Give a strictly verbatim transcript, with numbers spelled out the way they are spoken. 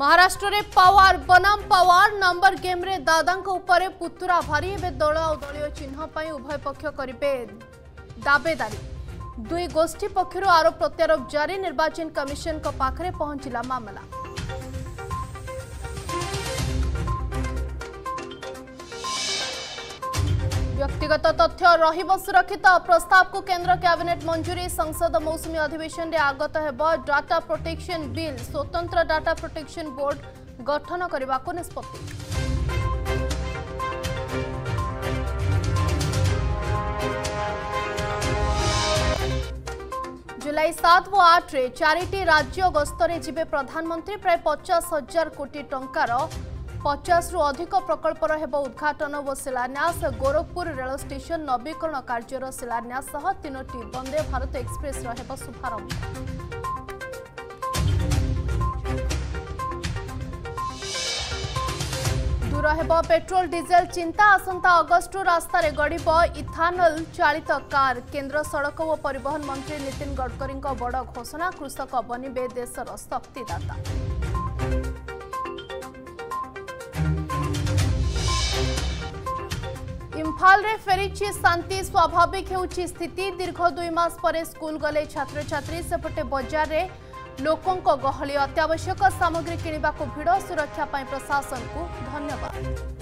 महाराष्ट्र रे पवार बनाम Pawar number game रे दादा उपर पुतुरा भारी दल और दलय चिन्ह पर उभय पक्ष करे दावेदारी। दुई गोष्ठी पक्षर आरोप प्रत्यारोप जारी। निर्वाचन कमिशन को पाखरे पहुंचला मामला। व्यक्तिगत तथ्य रहिब सुरक्षित प्रस्ताव को केंद्र कैबिनेट मंजूरी। संसद मौसुमी अधिवेशन रे आगत हेब डाटा प्रोटेक्शन बिल। स्वतंत्र डाटा प्रोटेक्शन बोर्ड गठन करने को निष्पत्ति। जुलाई सात व आठ रे चारिटी राज्य गस्तरे जिबे प्रधानमंत्री। प्राय पचास हजार कोटी टंकार पचास रु अधिक प्रकल्पर हेब उद्घाटन व शिलान्यास। गोरखपुर रेलवे स्टेशन नवीकरण कार्यर शिलान्यास सह तीनोटी वंदे भारत एक्सप्रेस हेब शुभारंभ। दूर हेब पेट्रोल डीजेल चिंता। आसंता अगस्ट रास्तार गड़ब इथानोल चालित कार। केंद्र सड़क व परिवहन मंत्री नीतिन गडकरी बड़ घोषणा। कृषक बनबे देशर शक्तिदाता। इम्फाल रे फेरी शांति स्वाभाविक होउछि स्थिति। दीर्घ दुई मास परे स्कूल गले छात्र छात्री। सेपटे बजार रे लोकों को गहली। अत्यावश्यक सामग्री किणिबाको भिड़। सुरक्षा पाई प्रशासन को धन्यवाद।